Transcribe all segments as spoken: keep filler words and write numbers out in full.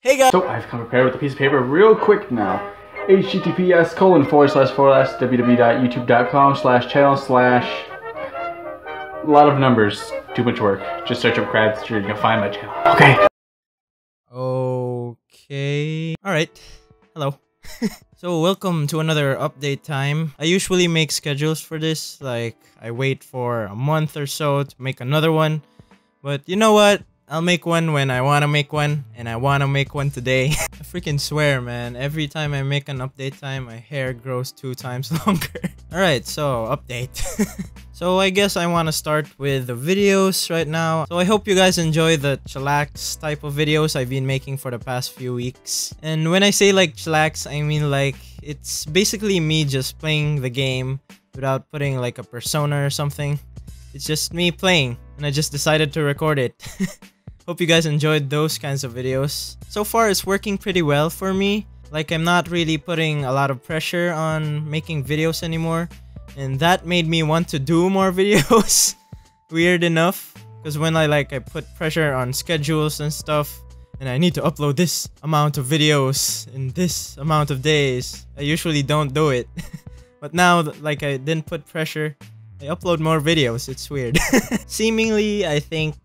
Hey guys! So I've come prepared with a piece of paper real quick now. HTTPS colon forward slash forward slash www.youtube.com slash channel slash a lot of numbers. Too much work. Just search up Cradster and you'll find my channel. Okay. Okay. Alright. Hello. So welcome to another update time. I usually make schedules for this, like I wait for a month or so to make another one, but you know what, I'll make one when I want to make one, and I want to make one today. I freaking swear, man, every time I make an update time my hair grows two times longer. Alright, so update. So I guess I want to start with the videos right now. So I hope you guys enjoy the chillax type of videos I've been making for the past few weeks. And when I say like chillax, I mean like it's basically me just playing the game without putting like a persona or something. It's just me playing, and I just decided to record it. Hope you guys enjoyed those kinds of videos. So far it's working pretty well for me. Like I'm not really putting a lot of pressure on making videos anymore. And that made me want to do more videos. Weird enough, because when I like I put pressure on schedules and stuff, and I need to upload this amount of videos in this amount of days, I usually don't do it. But now, like I didn't put pressure, I upload more videos. It's weird. Seemingly, I think,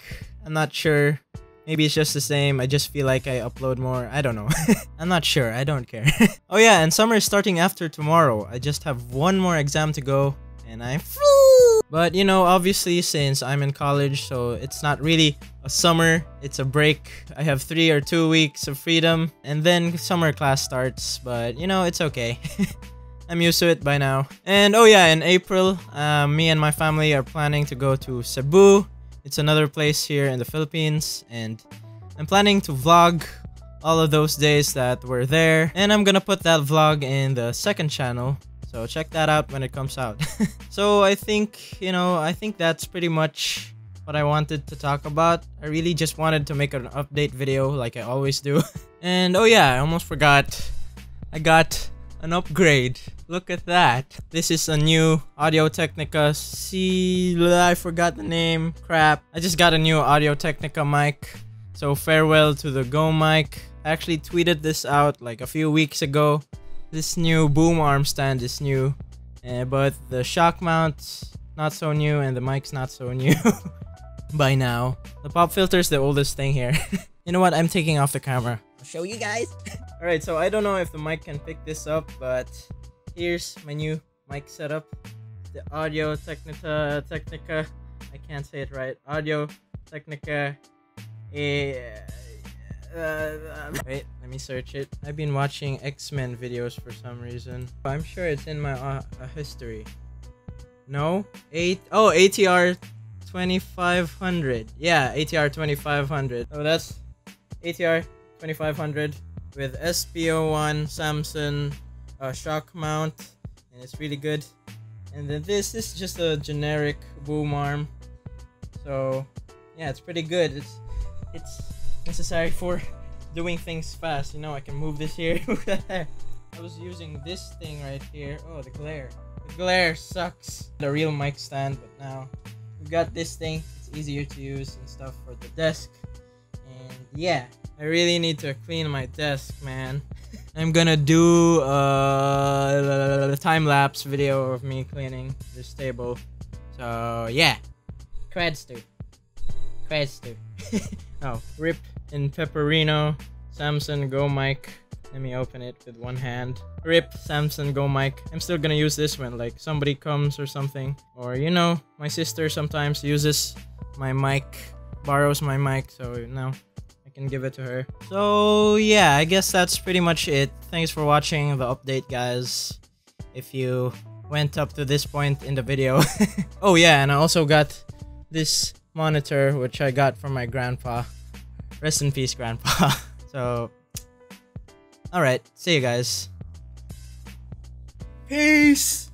I'm not sure. Maybe it's just the same. I just feel like I upload more. I don't know. I'm not sure. I don't care. Oh yeah, and summer is starting after tomorrow. I just have one more exam to go and I'm free. But you know, obviously since I'm in college, so it's not really a summer. It's a break. I have three or two weeks of freedom and then summer class starts. But you know, it's okay. I'm used to it by now. And oh yeah, in April, uh, me and my family are planning to go to Cebu. It's another place here in the Philippines, and I'm planning to vlog all of those days that we're there, and I'm gonna put that vlog in the second channel, so check that out when it comes out. So I think, you know, I think that's pretty much what I wanted to talk about. I really just wanted to make an update video like I always do. And oh yeah, I almost forgot, I got an upgrade. Look at that. This is a new Audio-Technica C... I forgot the name. Crap. I just got a new Audio-Technica mic. So farewell to the Go mic. I actually tweeted this out like a few weeks ago. This new boom arm stand is new. Uh, but the shock mount's not so new and the mic's not so new. By now. The pop filter's the oldest thing here. You know what? I'm taking off the camera. I'll show you guys. Alright, so I don't know if the mic can pick this up, but... here's my new mic setup, the Audio-Technica, Technica, I can't say it right, Audio-Technica, eh, uh, uh, wait, let me search it. I've been watching X-Men videos for some reason, but I'm sure it's in my uh, uh, history. No? Eight, oh, A T R twenty-five hundred, yeah, A T R twenty-five hundred, oh, that's A T R twenty-five hundred with S P zero one, Samson, Uh, shock mount, and it's really good. And then this, this is just a generic boom arm, so yeah, it's pretty good. It's it's necessary for doing things fast. You know, I can move this here. I was using this thing right here. Oh, the glare, the glare sucks. The real mic stand, but now we've got this thing. It's easier to use and stuff for the desk. And yeah, I really need to clean my desk, man. I'm gonna do uh, a time-lapse video of me cleaning this table. So yeah, Cradster, Cradster. Oh, Rip in Pepperino, Samson Go mic. Let me open it with one hand. Rip, Samson Go mic. I'm still gonna use this when like somebody comes or something, or you know, my sister sometimes uses my mic, borrows my mic. So you know, can give it to her. So yeah, I guess that's pretty much it. Thanks for watching the update, guys, if you went up to this point in the video. Oh yeah, and I also got this monitor which I got from my grandpa. Rest in peace, grandpa. So alright, see you guys. Peace.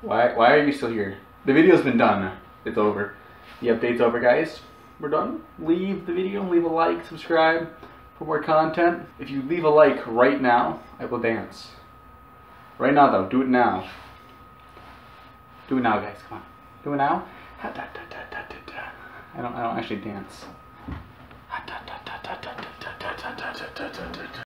Why, why are you still here? The video's been done. It's over. The update's over, guys. we're done. Leave the video, leave a like, subscribe for more content. If you leave a like right now, I will dance. Right now though, do it now. Do it now, guys, come on. Do it now. I don't I don't actually dance.